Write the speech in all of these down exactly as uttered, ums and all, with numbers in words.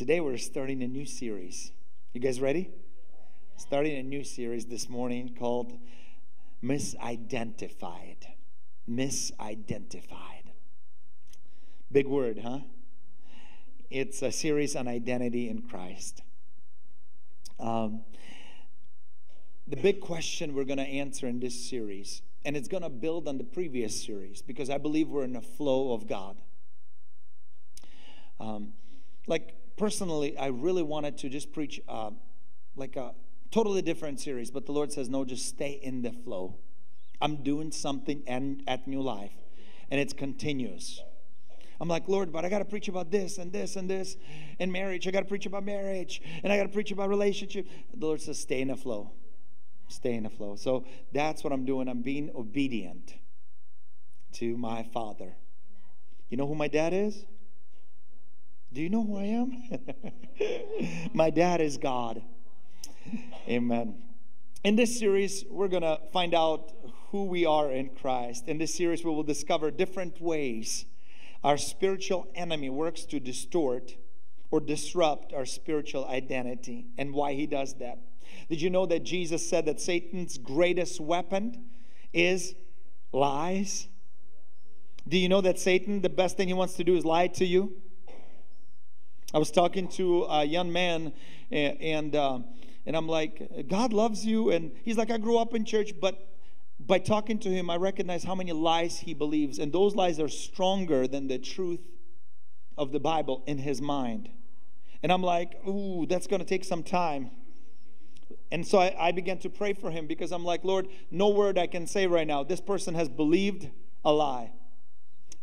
Today we're starting a new series. You guys ready? Starting a new series this morning called Misidentified. Misidentified. Big word, huh? It's a series on identity in Christ. Um, the big question we're going to answer in this series, and it's going to build on the previous series, because I believe we're in a flow of God. Um, like, personally, I really wanted to just preach uh, like a totally different series, but the Lord says, no, just stay in the flow. I'm doing something and at New Life, and it's continuous. I'm like, Lord, but I got to preach about this and this and this and marriage. I got to preach about marriage, and I got to preach about relationship. The Lord says, stay in the flow. Stay in the flow. So that's what I'm doing. I'm being obedient to my Father. You know who my dad is? Do you know who I am? My dad is God. Amen. In this series, we're going to find out who we are in Christ. In this series, we will discover different ways our spiritual enemy works to distort or disrupt our spiritual identity, and why he does that. Did you know that Jesus said that Satan's greatest weapon is lies? Do you know that Satan, the best thing he wants to do is lie to you? I was talking to a young man, and and, uh, and I'm like, God loves you. And he's like, I grew up in church, but by talking to him, I recognize how many lies he believes. And those lies are stronger than the truth of the Bible in his mind. And I'm like, ooh, that's going to take some time. And so I, I began to pray for him, because I'm like, Lord, no word I can say right now. This person has believed a lie.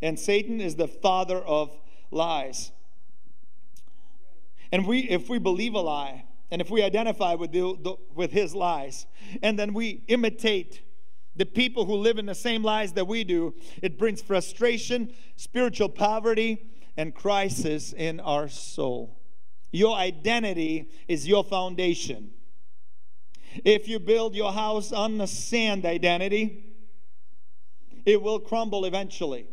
And Satan is the father of lies. And we, if we believe a lie, and if we identify with, the, the, with his lies, and then we imitate the people who live in the same lies that we do, it brings frustration, spiritual poverty, and crisis in our soul. Your identity is your foundation. If you build your house on the sand identity, it will crumble eventually.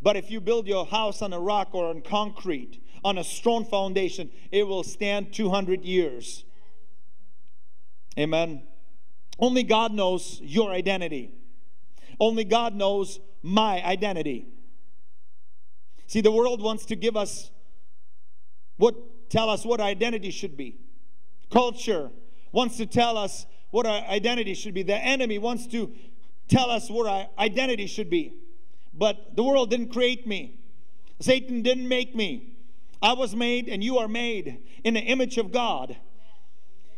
But if you build your house on a rock or on concrete, on a strong foundation, it will stand two hundred years. Amen. Only God knows your identity. Only God knows my identity. See, the world wants to give us what, tell us what identity should be. Culture wants to tell us what our identity should be. The enemy wants to tell us what our identity should be. But the world didn't create me. Satan didn't make me. I was made, and you are made in the image of God.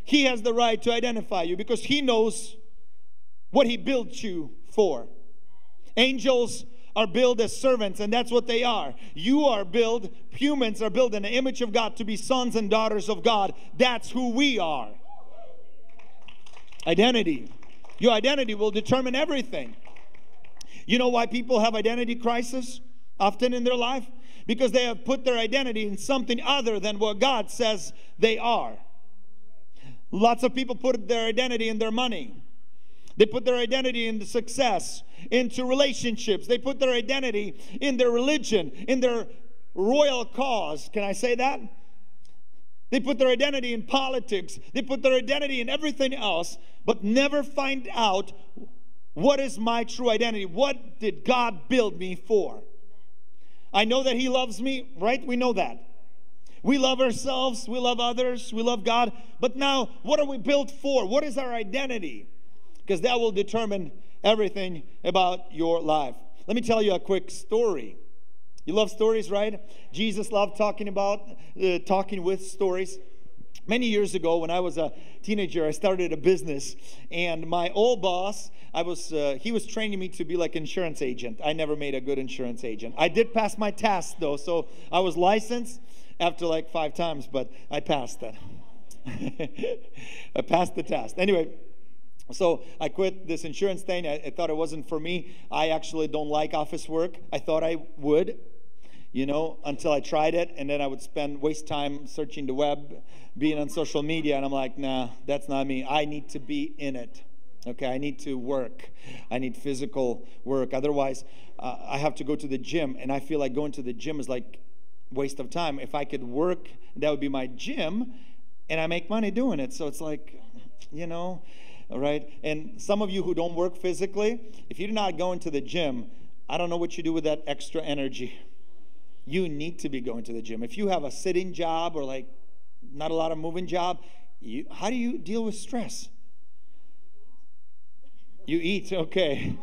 He has the right to identify you, because he knows what he built you for. Angels are built as servants, and that's what they are. You are built, humans are built in the image of God to be sons and daughters of God. That's who we are. Identity. Your identity will determine everything. You know why people have identity crisis often in their life? Because they have put their identity in something other than what God says they are. Lots of people put their identity in their money. They put their identity into success, into relationships. They put their identity in their religion, in their royal cause. Can I say that? They put their identity in politics. They put their identity in everything else, but never find out, what is my true identity? What did God build me for? I know that he loves me, right? We know that. We love ourselves, we love others, we love God. But now, what are we built for? What is our identity? Because that will determine everything about your life. Let me tell you a quick story. You love stories, right? Jesus loved talking about, uh, talking with stories. Many years ago, when I was a teenager, I started a business. And my old boss, I was, uh, he was training me to be like an insurance agent. I never made a good insurance agent. I did pass my test, though, so I was licensed. After like five times, but I passed that. I passed the test. Anyway, so I quit this insurance thing. I, I thought it wasn't for me. I actually don't like office work. I thought I would, you know, until I tried it, and then I would spend waste time searching the web, being on social media, and I'm like, nah, that's not me. I need to be in it. Okay, I need to work. I need physical work. Otherwise, uh, I have to go to the gym, and I feel like going to the gym is like waste of time. If I could work, that would be my gym, and I make money doing it. So it's like, you know, all right. And some of you who don't work physically, if you're not going to the gym, I don't know what you do with that extra energy. You need to be going to the gym. If you have a sitting job or like not a lot of moving job, you, how do you deal with stress? You eat, okay.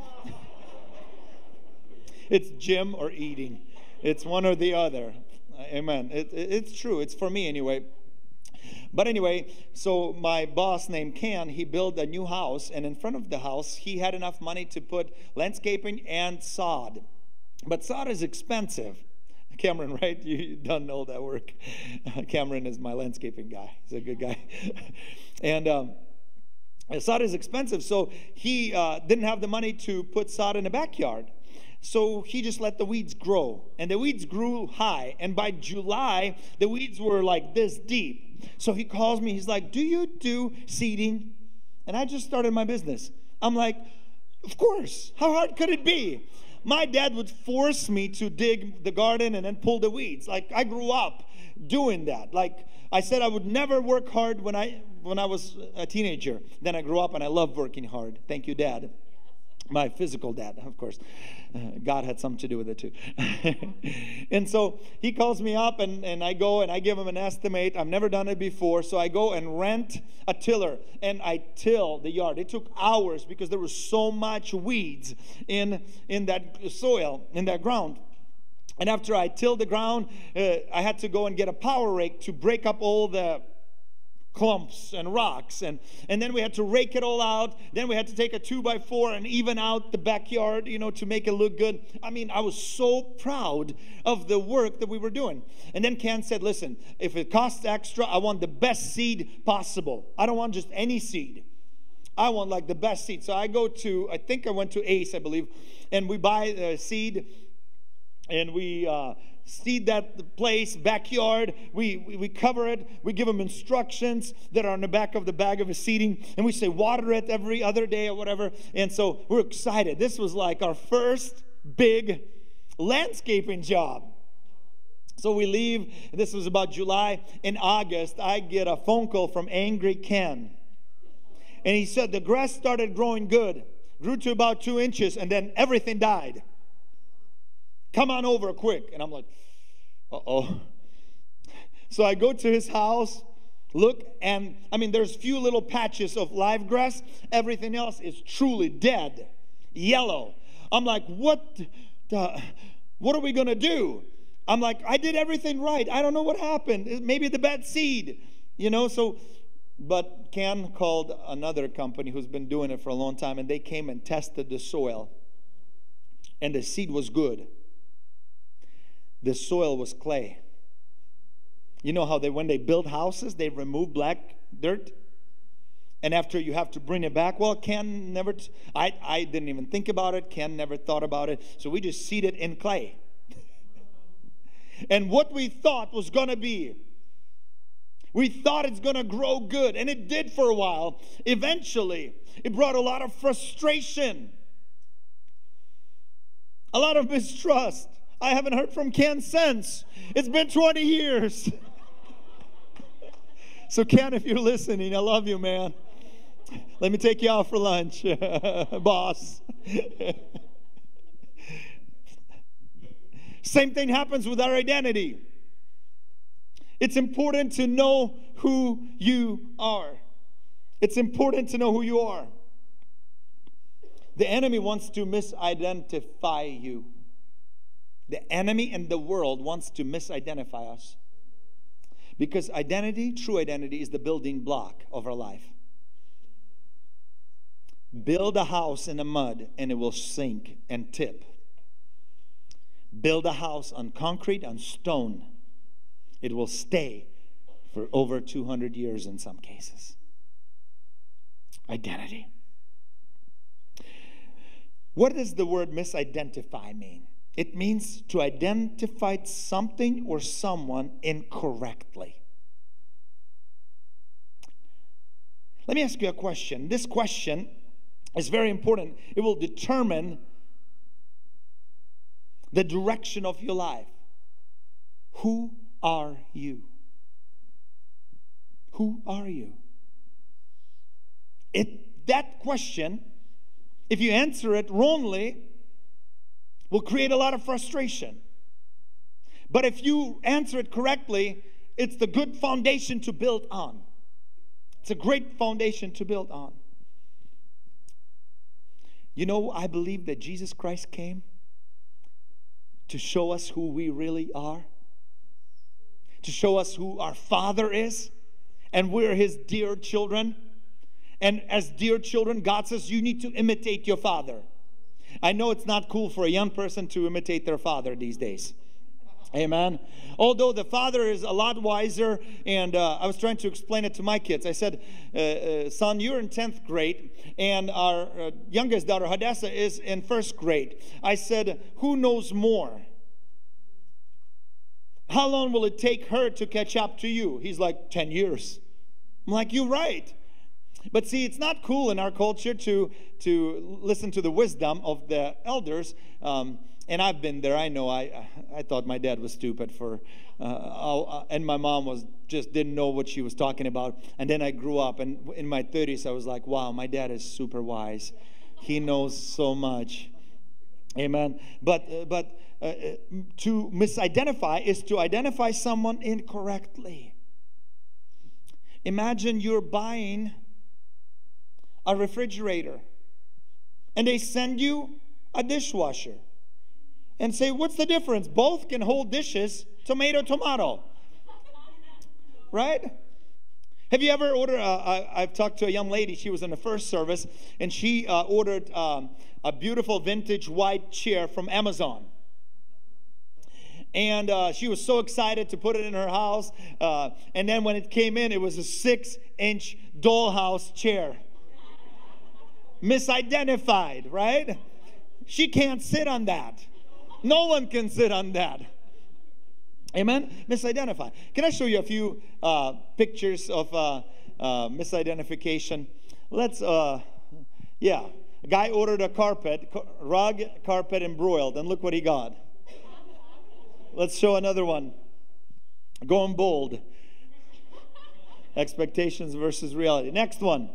It's gym or eating. It's one or the other. Amen. It, it, it's true. It's for me anyway. But anyway, so my boss named Ken, he built a new house, and in front of the house, he had enough money to put landscaping and sod. But sod is expensive. Cameron, right? You done know that work. Cameron is my landscaping guy. He's a good guy. And um, sod is expensive, so he uh, didn't have the money to put sod in the backyard. So he just let the weeds grow, and the weeds grew high, and by July the weeds were like this deep. So he calls me, he's like, do you do seeding? And I just started my business. I'm like, of course, how hard could it be? My dad would force me to dig the garden and then pull the weeds. Like, I grew up doing that. Like, I said I would never work hard when I when I was a teenager. Then I grew up and I love working hard. Thank you, Dad. My physical dad, of course. Uh, God had something to do with it too. And so he calls me up, and, and I go and I give him an estimate. I've never done it before. So I go and rent a tiller and I till the yard. It took hours because there was so much weeds in, in that soil, in that ground. And after I tilled the ground, uh, I had to go and get a power rake to break up all the clumps and rocks, and and then we had to rake it all out. Then we had to take a two by four and even out the backyard, you know, to make it look good. I mean, I was so proud of the work that we were doing. And then Ken said, listen, if it costs extra, I want the best seed possible. I don't want just any seed. I want like the best seed. So I go to, I think I went to Ace, I believe, and we buy the seed, and we uh seed that place, backyard, we, we we cover it, we give them instructions that are on the back of the bag of a seeding, and we say water it every other day or whatever. And so we're excited. This was like our first big landscaping job. So we leave, this was about July. In August, I get a phone call from Angry Ken, and he said the grass started growing good, grew to about two inches, and then everything died. Come on over quick. And I'm like, uh-oh. So I go to his house, look, and I mean, there's few little patches of live grass. Everything else is truly dead, yellow. I'm like, what the, what are we going to do? I'm like, I did everything right. I don't know what happened. Maybe the bad seed, you know, so... But Ken called another company who's been doing it for a long time, and they came and tested the soil, and the seed was good. The soil was clay. You know how they, when they build houses, they remove black dirt, and after you have to bring it back. Well, Ken never, t I, I didn't even think about it. Ken never thought about it. So we just seeded in clay. And what we thought was going to be, we thought it's going to grow good, and it did for a while. Eventually, it brought a lot of frustration, a lot of mistrust. I haven't heard from Ken since. It's been twenty years. So Ken, if you're listening, I love you, man. Let me take you out for lunch, boss. Same thing happens with our identity. It's important to know who you are. It's important to know who you are. The enemy wants to misidentify you. The enemy and the world wants to misidentify us, because identity, true identity, is the building block of our life. Build a house in the mud and it will sink and tip. Build a house on concrete, on stone. It will stay for over two hundred years in some cases. Identity. What does the word misidentify mean? It means to identify something or someone incorrectly. Let me ask you a question. This question is very important. It will determine the direction of your life. Who are you? Who are you? It, that question, if you answer it wrongly, will create a lot of frustration. But if you answer it correctly, it's the good foundation to build on. It's a great foundation to build on. You know, I believe that Jesus Christ came to show us who we really are, to show us who our Father is, and we're His dear children. And as dear children, God says you need to imitate your father. I know it's not cool for a young person to imitate their father these days. Amen. Although the father is a lot wiser, and uh, I was trying to explain it to my kids. I said, uh, uh, son, you're in tenth grade, and our uh, youngest daughter, Hadassah, is in first grade. I said, who knows more? How long will it take her to catch up to you? He's like, ten years. I'm like, you're right. But see, it's not cool in our culture to, to listen to the wisdom of the elders. Um, and I've been there. I know I, I thought my dad was stupid for, uh, and my mom was just didn't know what she was talking about. And then I grew up, and in my thirties, I was like, wow, my dad is super wise. He knows so much. Amen. But, uh, but uh, to misidentify is to identify someone incorrectly. Imagine you're buying a refrigerator, and they send you a dishwasher and say, what's the difference? Both can hold dishes. Tomato, tomato. Right? Have you ever ordered, uh, I, I've talked to a young lady, she was in the first service, and she uh, ordered um, a beautiful vintage white chair from Amazon. And uh, she was so excited to put it in her house, uh, and then when it came in, it was a six inch dollhouse chair. Misidentified, right? She can't sit on that. No one can sit on that. Amen? Misidentified. Can I show you a few uh, pictures of uh, uh, misidentification? Let's, uh, yeah. A guy ordered a carpet, car rug, carpet, embroiled, and look what he got. Let's show another one. Going bold. Expectations versus reality. Next one.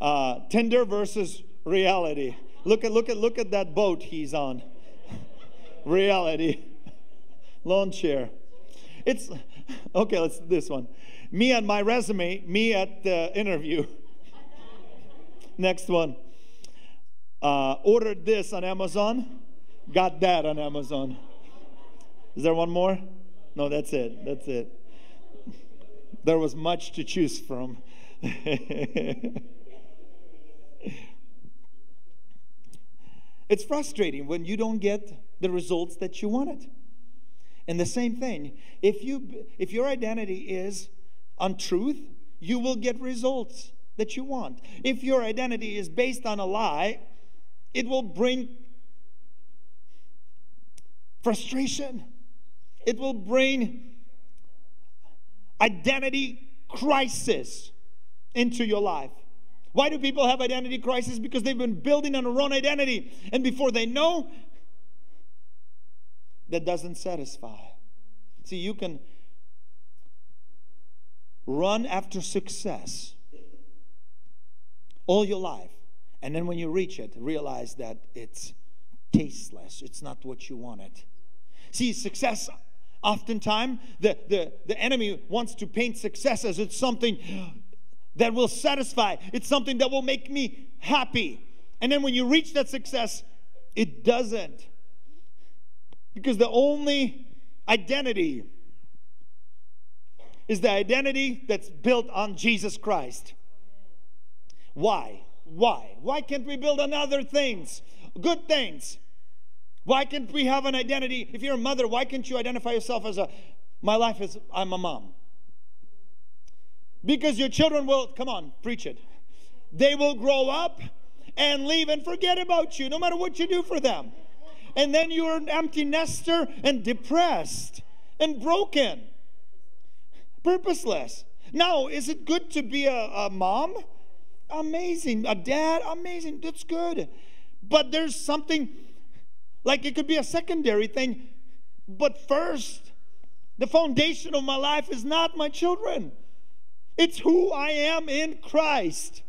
Uh, Tinder versus reality. Look at look at look at that boat he's on. Reality. Lawn chair. It's okay. Let's do this one. Me and my resume. Me at the interview. Next one. Uh, ordered this on Amazon. Got that on Amazon. Is there one more? No, that's it. That's it. There was much to choose from. It's frustrating when you don't get the results that you wanted. And the same thing, if you if your identity is on truth, you will get results that you want. If your identity is based on a lie, it will bring frustration. It will bring identity crisis into your life. Why do people have identity crisis? Because they've been building on their own identity. And before they know, that doesn't satisfy. See, you can run after success all your life. And then when you reach it, realize that it's tasteless. It's not what you wanted. See, success, oftentimes, the, the, the enemy wants to paint success as it's something that will satisfy. It's something that will make me happy. And then when you reach that success, it doesn't. Because the only identity is the identity that's built on Jesus Christ. Why? Why? Why can't we build on other things? Good things. Why can't we have an identity? If you're a mother, why can't you identify yourself as a, my life is, I'm a mom? Because your children will, come on, preach it. They will grow up and leave and forget about you, no matter what you do for them. And then you're an empty nester and depressed and broken, purposeless. Now, is it good to be a, a mom? Amazing. A dad? Amazing. That's good. But there's something, like it could be a secondary thing, but first, The foundation of my life is not my children. It's who I am in Christ.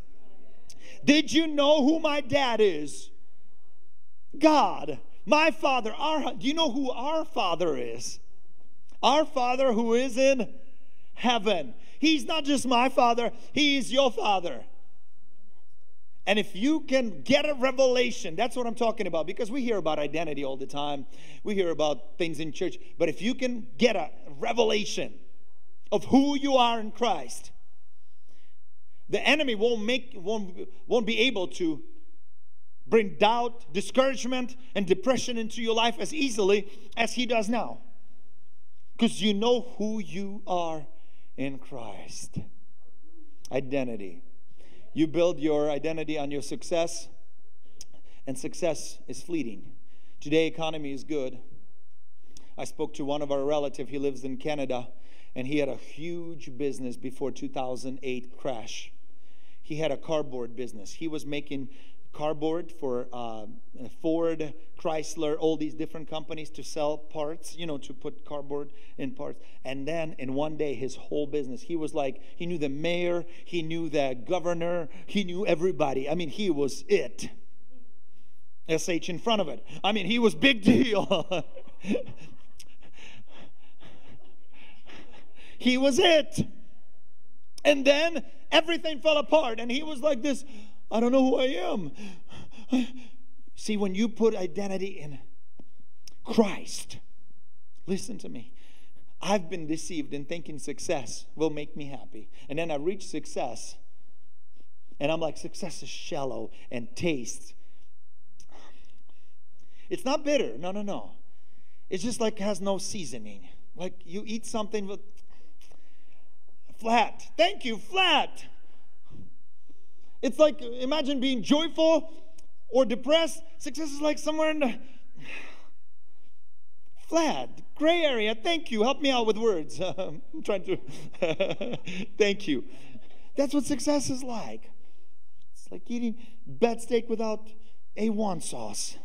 Did you know who my dad is? God. My Father. Our, do you know who our Father is? Our Father who is in heaven. He's not just my Father. He is your Father. And if you can get a revelation, that's what I'm talking about. Because we hear about identity all the time. We hear about things in church. But if you can get a revelation of who you are in Christ, the enemy won't make, won't, won't be able to bring doubt, discouragement, and depression into your life as easily as he does now. Because you know who you are in Christ. Identity. You build your identity on your success, and success is fleeting. Today, economy is good. I spoke to one of our relatives. He lives in Canada, and he had a huge business before two thousand eight crash. He had a cardboard business. He was making cardboard for uh, Ford, Chrysler, all these different companies to sell parts, you know, to put cardboard in parts. And then in one day, his whole business, he was like, he knew the mayor, he knew the governor, he knew everybody. I mean, he was it. S H in front of it. I mean, he was big deal. He was it. And then everything fell apart, and he was like this, I don't know who I am. See, when you put identity in Christ, listen to me. I've been deceived in thinking success will make me happy. And then I reach success, and I'm like, success is shallow and taste. It's not bitter. No, no, no. It's just like has no seasoning. Like you eat something with flat. Thank you, flat. It's like, imagine being joyful or depressed. Success is like somewhere in the flat, gray area. Thank you. Help me out with words. I'm trying to. Thank you. That's what success is like. It's like eating bad steak without A one sauce.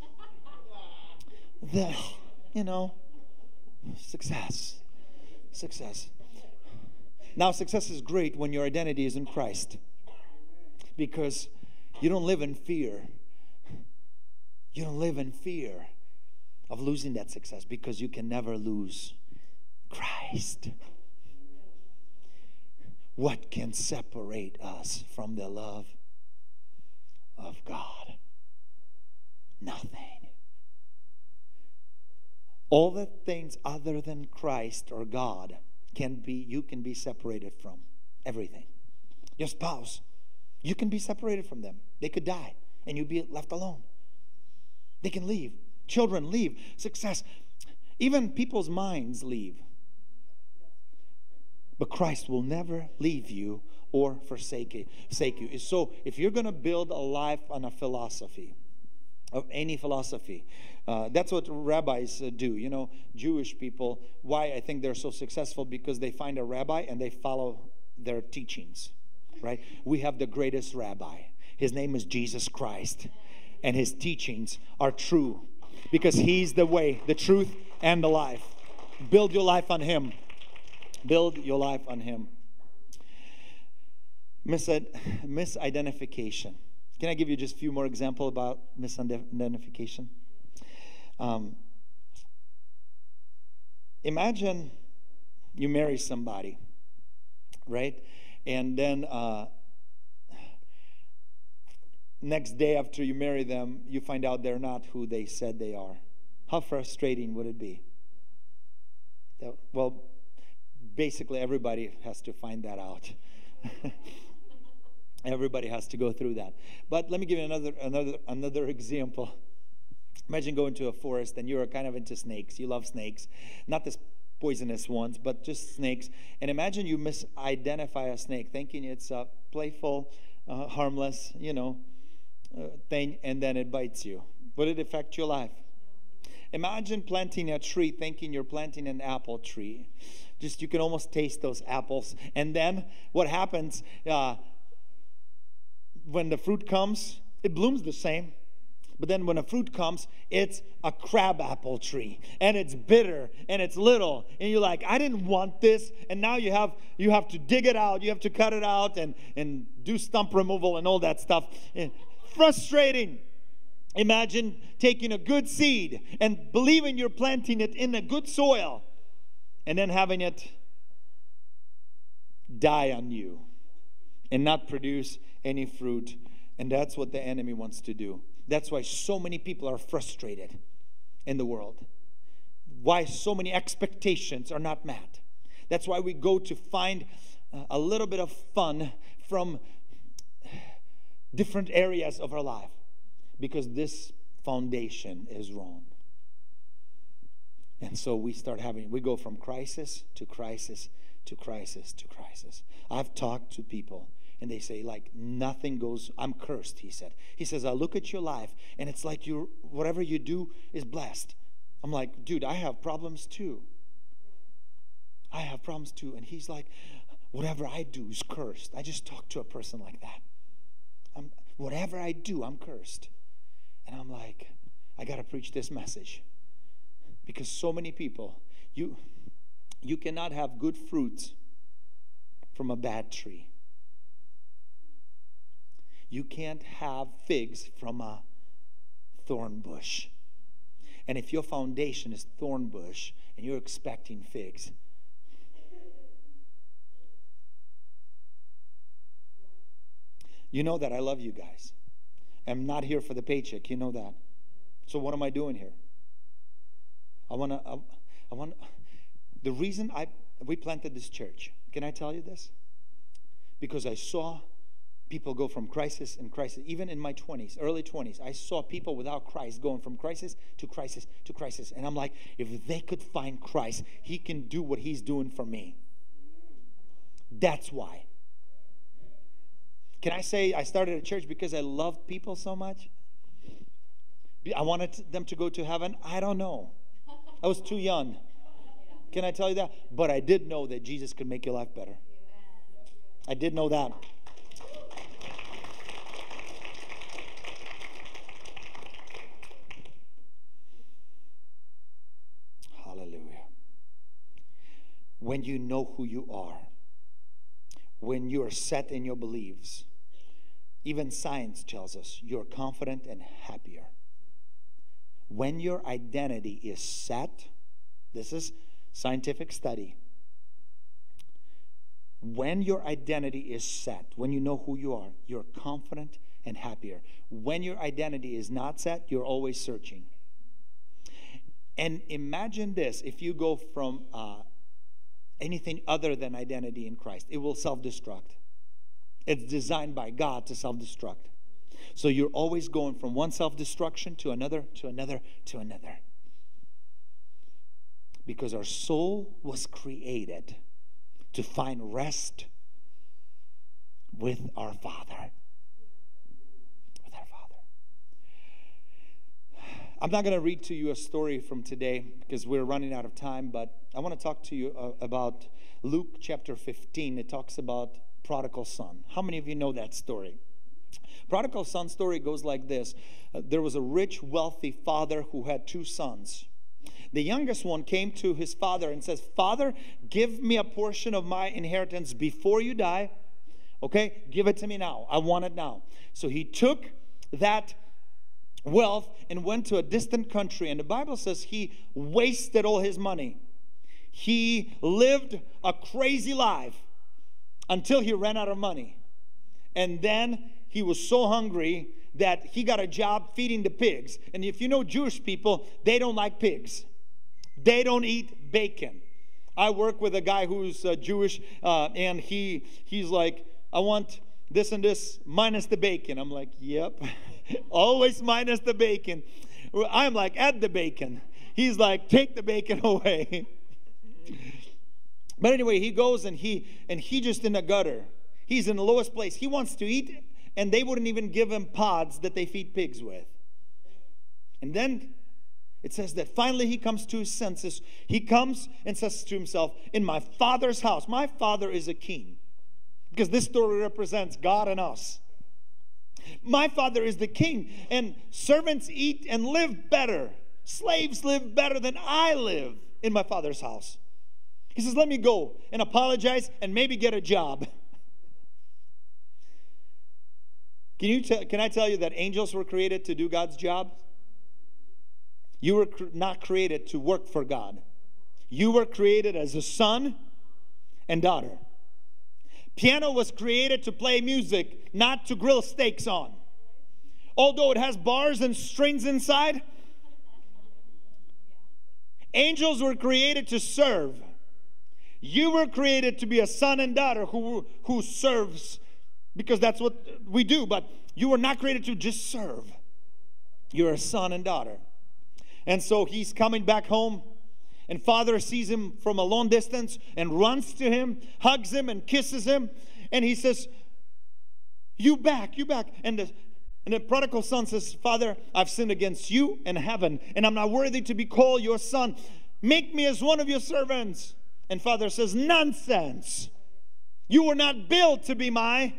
The, you know, success. Success. Now, success is great when your identity is in Christ. Because you don't live in fear. You don't live in fear of losing that success, because you can never lose Christ. What can separate us from the love of God? Nothing. All the things other than Christ or God can be, you can be separated from everything. Your spouse, you can be separated from them. They could die and you'd be left alone. They can leave. Children leave. Success. Even people's minds leave. But Christ will never leave you or forsake you. So if you're going to build a life on a philosophy, of any philosophy, uh, that's what rabbis uh, do. You know, Jewish people, why I think they're so successful, because they find a rabbi and they follow their teachings. Right? We have the greatest rabbi. His name is Jesus Christ. And his teachings are true. Because he's the way, the truth, and the life. Build your life on him. Build your life on him. Misidentification. Can I give you just a few more examples about misidentification? Um, imagine you marry somebody. Right? And then uh, next day after you marry them, you find out they're not who they said they are. How frustrating would it be? That, well, basically everybody has to find that out. Everybody has to go through that. But let me give you another, another, another example. Imagine going to a forest and you're kind of into snakes. You love snakes. Not this poisonous ones, but just snakes. And imagine you misidentify a snake, thinking it's a playful, uh, harmless, you know, uh, thing, and then it bites you. Would it affect your life? Imagine planting a tree, thinking you're planting an apple tree. Just you can almost taste those apples. And then what happens uh, when the fruit comes? It blooms the same. But then when a fruit comes, it's a crabapple tree, and it's bitter, and it's little, and you're like, I didn't want this, and now you have you have to dig it out, you have to cut it out, and, and do stump removal and all that stuff. And frustrating. Imagine taking a good seed and believing you're planting it in a good soil, and then having it die on you and not produce any fruit. And that's what the enemy wants to do. That's why so many people are frustrated in the world. Why so many expectations are not met. That's why we go to find a little bit of fun from different areas of our life, because this foundation is wrong. And so we start having, we go from crisis to crisis to crisis to crisis. I've talked to people, and they say, like, nothing goes, I'm cursed, he said. He says, I look at your life, and it's like you're, whatever you do is blessed. I'm like, dude, I have problems too. I have problems too. And he's like, whatever I do is cursed. I just talked to a person like that. I'm, whatever I do, I'm cursed. And I'm like, I got to preach this message. Because so many people, you, you cannot have good fruits from a bad tree. You can't have figs from a thorn bush. And if your foundation is thorn bush and you're expecting figs, you know that I love you guys. I'm not here for the paycheck. You know that. So what am I doing here? I want to, I, I want the reason I, we planted this church. Can I tell you this? Because I saw people go from crisis and crisis. Even in my twenties, early twenties, I saw people without Christ going from crisis to crisis to crisis. And I'm like, if they could find Christ, he can do what he's doing for me. That's why. Can I say I started a church because I loved people so much? I wanted them to go to heaven? I don't know. I was too young. Can I tell you that? But I did know that Jesus could make your life better. I did know that. When you know who you are, when you are set in your beliefs, even science tells us you're confident and happier. When your identity is set, this is scientific study. When your identity is set, when you know who you are, you're confident and happier. When your identity is not set, you're always searching. And imagine this, if you go from uh, anything other than identity in Christ, it will self-destruct. It's designed by God to self-destruct. So you're always going from one self-destruction to another, to another, to another. Because our soul was created to find rest with our Father. With our Father. I'm not going to read to you a story from today because we're running out of time, but I want to talk to you uh, about Luke chapter fifteen. It talks about prodigal son. How many of you know that story? Prodigal son story goes like this. Uh, there was a rich, wealthy father who had two sons. The youngest one came to his father and says, Father, give me a portion of my inheritance before you die. Okay, give it to me now. I want it now. So he took that wealth and went to a distant country. And the Bible says he wasted all his money. He lived a crazy life until he ran out of money. And then he was so hungry that he got a job feeding the pigs. And if you know Jewish people, they don't like pigs. They don't eat bacon. I work with a guy who's uh, Jewish, uh, and he he's like, I want this and this minus the bacon. I'm like, yep, always minus the bacon. I'm like, add the bacon. He's like, take the bacon away. But anyway, he goes and he and he just in the gutter. He's in the lowest place. He wants to eat, and they wouldn't even give him pods that they feed pigs with. And then it says that finally he comes to his senses. He comes and says to himself, in my father's house, my father is a king. Because this story represents God and us. My Father is the King, and servants eat and live better. Slaves live better than I live in my Father's house. He says, let me go and apologize and maybe get a job. Can you t- can I tell you that angels were created to do God's job? You were cr- not created to work for God. You were created as a son and daughter. Piano was created to play music, not to grill steaks on. Although it has bars and strings inside, angels were created to serve. You were created to be a son and daughter who, who serves, because that's what we do, but you were not created to just serve. You're a son and daughter. And so he's coming back home, and Father sees him from a long distance and runs to him, hugs him and kisses him, and he says, you back, you back. And the, and the prodigal son says, Father, I've sinned against you and heaven, and I'm not worthy to be called your son. Make me as one of your servants. And Father says, nonsense. You were not built to be my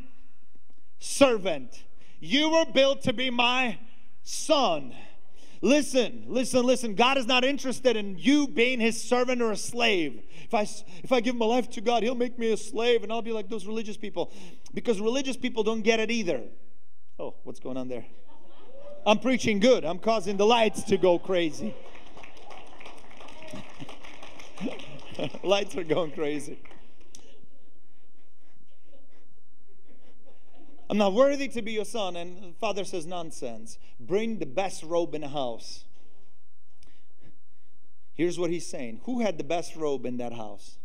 servant. You were built to be my son. Listen, listen, listen. God is not interested in you being his servant or a slave. If I, if I give my life to God, he'll make me a slave and I'll be like those religious people. Because religious people don't get it either. Oh, what's going on there? I'm preaching good. I'm causing the lights to go crazy. Lights are going crazy. I'm not worthy to be your son. And Father says, nonsense. Bring the best robe in the house. Here's what he's saying. Who had the best robe in that house?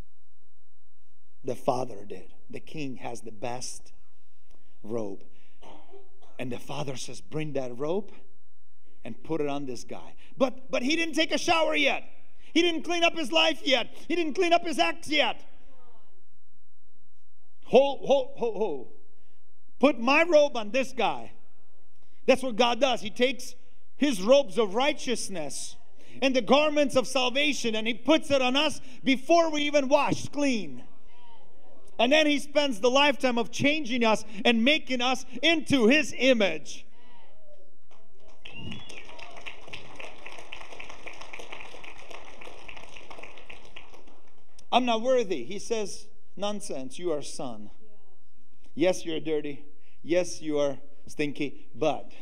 The Father did. The King has the best robe. And the Father says, bring that robe and put it on this guy. But, but he didn't take a shower yet. He didn't clean up his life yet. He didn't clean up his acts yet. Ho, ho, ho, ho. Put my robe on this guy. That's what God does. He takes his robes of righteousness and the garments of salvation, and he puts it on us before we even wash clean. And then he spends the lifetime of changing us and making us into his image. I'm not worthy. He says, nonsense. You are son. Yes, you're dirty. Yes, you are stinky, but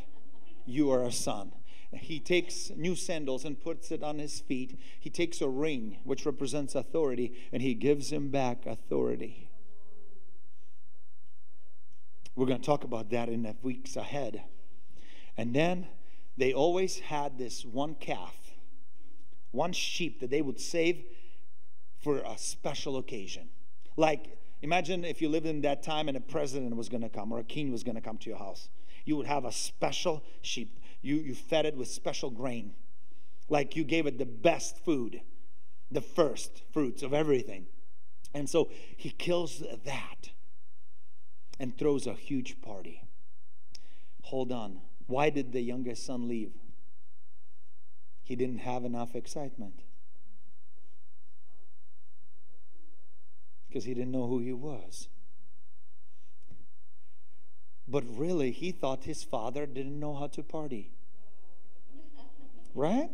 you are a son. He takes new sandals and puts it on his feet. He takes a ring, which represents authority, and he gives him back authority. We're going to talk about that in the weeks ahead. And then they always had this one calf, one sheep that they would save for a special occasion. Like, imagine if you lived in that time and a president was going to come or a king was going to come to your house. You would have a special sheep. You, you fed it with special grain. Like you gave it the best food, the first fruits of everything. And so he kills that and throws a huge party. Hold on. Why did the youngest son leave? He didn't have enough excitement. Because he didn't know who he was. But really, he thought his father didn't know how to party. Right?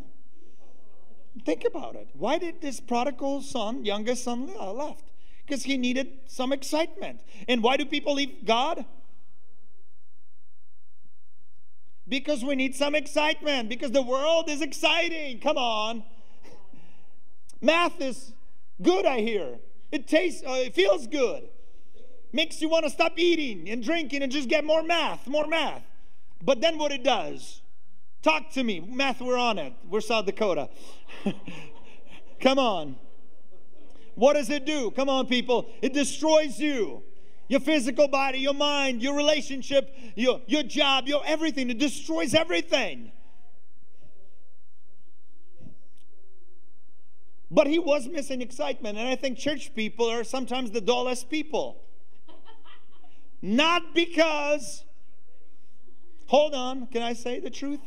Think about it. Why did this prodigal son, youngest son, left? Because he needed some excitement. And why do people leave God? Because we need some excitement. Because the world is exciting. Come on. Math is good, I hear. It tastes, uh, it feels good. Makes you want to stop eating and drinking and just get more math, more math. But then what it does, talk to me. Math, we're on it. We're South Dakota. Come on. What does it do? Come on, people. It destroys you. Your physical body, your mind, your relationship, your, your job, your everything. It destroys everything. But he was missing excitement. And I think church people are sometimes the dullest people. Not because, hold on, can I say the truth?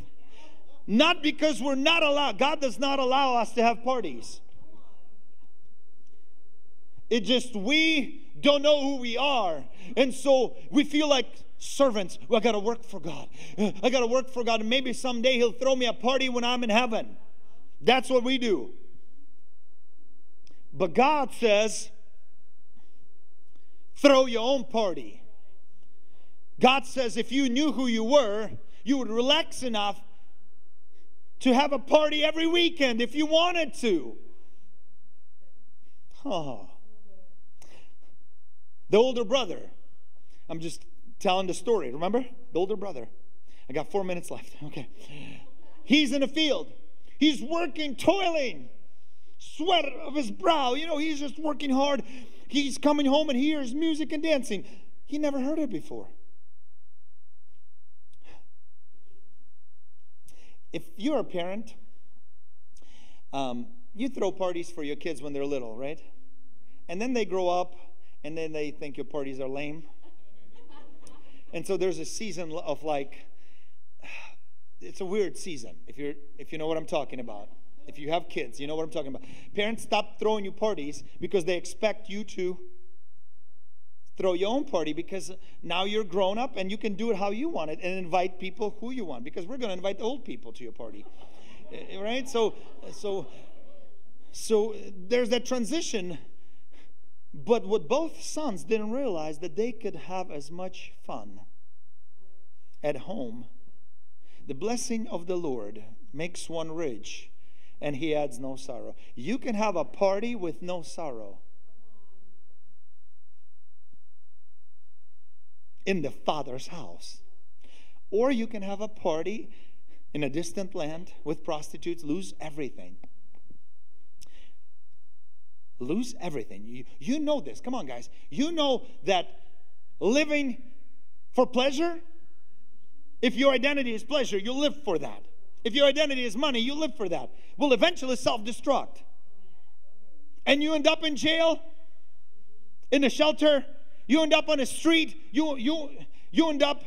Not because we're not allowed, God does not allow us to have parties. It just, we don't know who we are. And so we feel like servants. Well, I got to work for God. I got to work for God. And maybe someday He'll throw me a party when I'm in heaven. That's what we do. But God says, throw your own party. God says, if you knew who you were, you would relax enough to have a party every weekend if you wanted to. Oh. The older brother. I'm just telling the story, remember? The older brother. I got four minutes left. Okay. He's in the field. He's working, toiling. Sweat of his brow. You know, he's just working hard. He's coming home and hears music and dancing. He never heard it before. If you're a parent, um, you throw parties for your kids when they're little, right? And then they grow up, and then they think your parties are lame. And so there's a season of like, it's a weird season, if you're, if you know what I'm talking about. If you have kids, you know what I'm talking about. Parents, stop throwing you parties because they expect you to throw your own party, because now you're grown up and you can do it how you want it and invite people who you want, because we're going to invite old people to your party. Right? So, so, so there's that transition. But what both sons didn't realize, that they could have as much fun at home. The blessing of the Lord makes one rich, and He adds no sorrow. You can have a party with no sorrow in the Father's house. Or you can have a party in a distant land with prostitutes, lose everything. Lose everything. You, you know this. Come on, guys. You know that living for pleasure, if your identity is pleasure, you live for that. If your identity is money, you live for that. Will eventually self-destruct. And you end up in jail, in a shelter, you end up on a street, you, you, you end up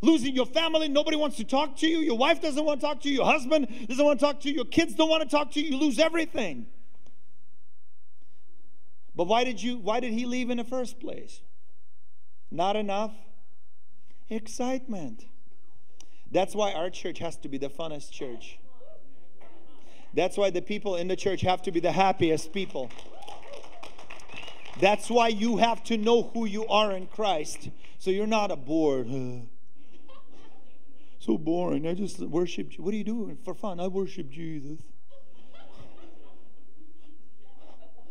losing your family, nobody wants to talk to you, your wife doesn't want to talk to you, your husband doesn't want to talk to you, your kids don't want to talk to you, you lose everything. But why did you, why did he leave in the first place? Not enough excitement. That's why our church has to be the funnest church. That's why the people in the church have to be the happiest people. That's why you have to know who you are in Christ. So you're not a bored, uh, so boring, I just worship. What do you do for fun? I worship Jesus.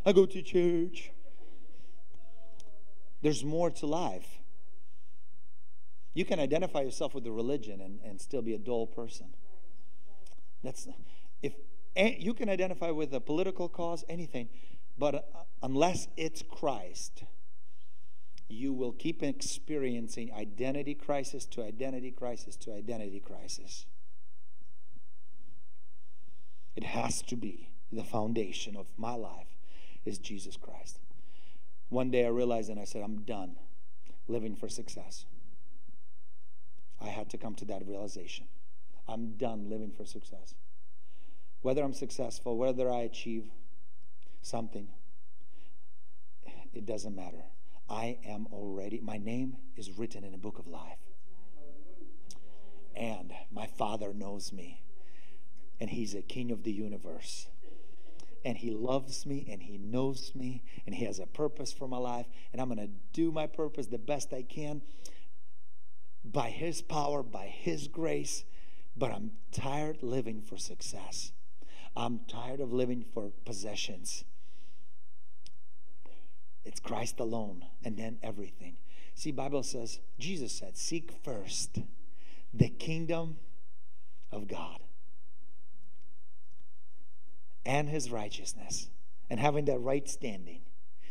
I go to church. There's more to life. You can identify yourself with the religion and, and still be a dull person. That's, if you can identify with a political cause, anything, but unless it's Christ, you will keep experiencing identity crisis to identity crisis to identity crisis. It has to be the foundation of my life is Jesus Christ. One day I realized, and I said, I'm done living for success. I had to come to that realization. I'm done living for success. Whether I'm successful, whether I achieve something, it doesn't matter. I am already, my name is written in the book of life. And my Father knows me. And He's a King of the universe. And He loves me, and He knows me, and He has a purpose for my life. And I'm going to do my purpose the best I can, by His power, by His grace. But I'm tired living for success. I'm tired of living for possessions. It's Christ alone, and then everything. See, Bible says, Jesus said, seek first the kingdom of God and His righteousness, and having that right standing.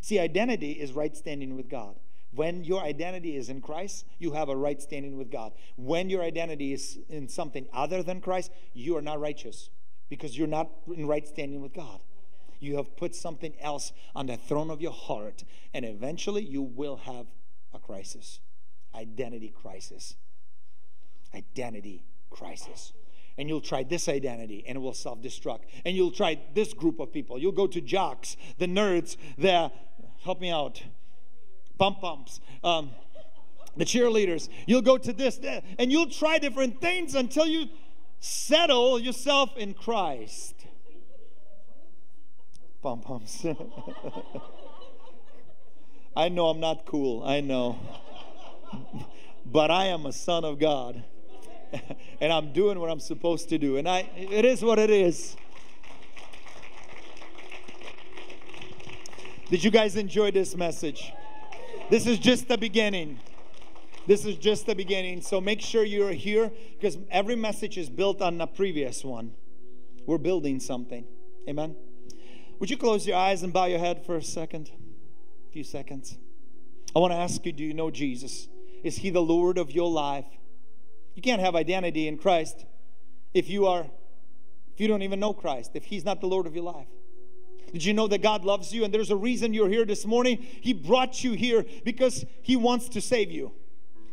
See, identity is right standing with God. When your identity is in Christ, you have a right standing with God. When your identity is in something other than Christ, you are not righteous, because you're not in right standing with God. You have put something else on the throne of your heart, and eventually you will have a crisis. Identity crisis. Identity crisis. and you'll try this identity, and it will self-destruct. And you'll try this group of people. You'll go to jocks, the nerds, the, help me out, pom-poms, um, the cheerleaders. You'll go to this, that, and you'll try different things until you settle yourself in Christ. Pom-poms. I know I'm not cool, I know. But I am a son of God. And I'm doing what I'm supposed to do. And I, it is what it is. Did you guys enjoy this message? This is just the beginning. This is just the beginning. So make sure you're here, because every message is built on the previous one. We're building something. Amen. Would you close your eyes and bow your head for a second? A few seconds. I want to ask you, do you know Jesus? Is He the Lord of your life? You can't have identity in Christ if you are, if you don't even know Christ, if He's not the Lord of your life. Did you know that God loves you? And there's a reason you're here this morning. He brought you here because He wants to save you.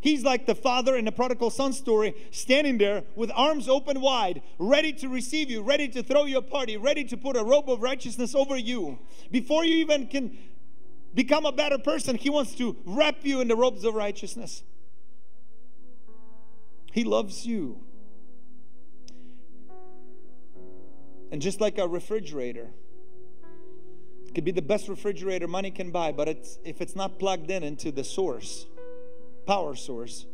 He's like the father in the prodigal son story, standing there with arms open wide, ready to receive you, ready to throw you a party, ready to put a robe of righteousness over you. Before you even can become a better person, He wants to wrap you in the robes of righteousness. He loves you. And just like a refrigerator, it could be the best refrigerator money can buy, but it's, if it's not plugged in into the source, power source,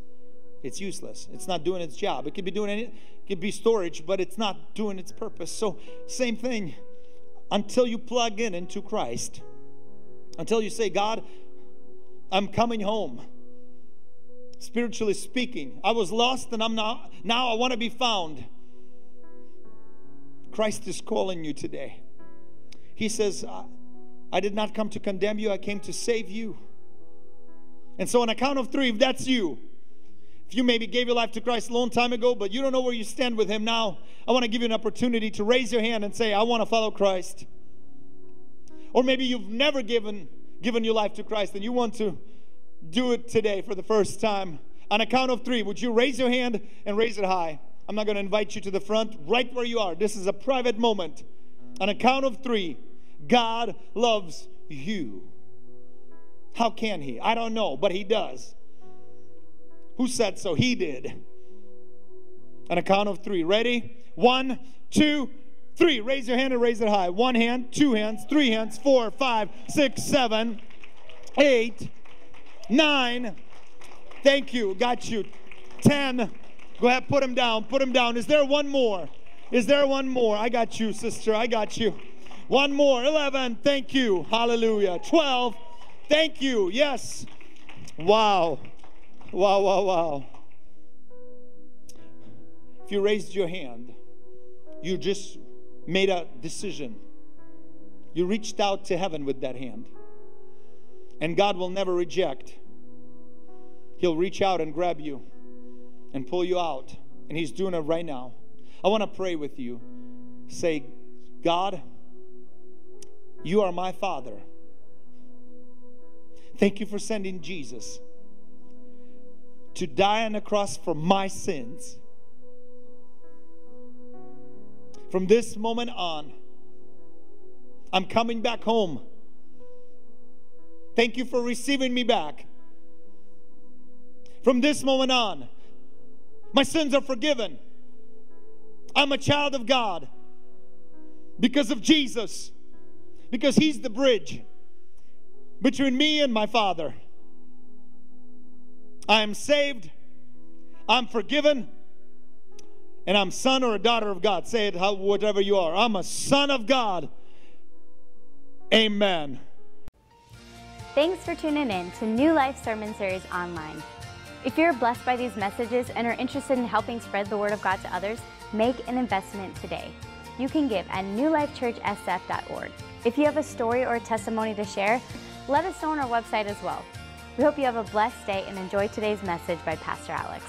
it's useless. It's not doing its job. It could be doing any, it could be storage, but it's not doing its purpose. So same thing, until you plug in into Christ, until you say, God, I'm coming home. Spiritually speaking, I was lost and I'm now, now I want to be found. Christ is calling you today. He says, I, I did not come to condemn you, I came to save you. And so on a count of three, if that's you, if you maybe gave your life to Christ a long time ago, but you don't know where you stand with Him now, I want to give you an opportunity to raise your hand and say, I want to follow Christ. Or maybe you've never given, given your life to Christ and you want to do it today for the first time. On a count of three, would you raise your hand and raise it high? I'm not going to invite you to the front, right where you are. This is a private moment. On a count of three, God loves you. How can He? I don't know, but He does. Who said so? He did. On a count of three. Ready? One, two, three. Raise your hand and raise it high. One hand, two hands, three hands, four, five, six, seven, eight, nine, thank you, got you. Ten, go ahead, put him down, put him down. Is there one more? Is there one more? I got you, sister, I got you. One more, eleven, thank you, hallelujah. Twelve, thank you, yes. Wow, wow, wow, wow. If you raised your hand, you just made a decision. You reached out to heaven with that hand. And God will never reject. He'll reach out and grab you and pull you out. And He's doing it right now. I want to pray with you. Say, God, You are my Father. Thank You for sending Jesus to die on the cross for my sins. From this moment on, I'm coming back home. Thank You for receiving me back. From this moment on, my sins are forgiven. I'm a child of God because of Jesus, because He's the bridge between me and my Father. I am saved, I'm forgiven, and I'm son or a daughter of God. Say it how, whatever you are. I'm a son of God. Amen. Thanks for tuning in to New Life Sermon Series Online. If you're blessed by these messages and are interested in helping spread the Word of God to others, make an investment today. You can give at new life church s f dot org. If you have a story or a testimony to share, let us know on our website as well. We hope you have a blessed day and enjoy today's message by Pastor Alex.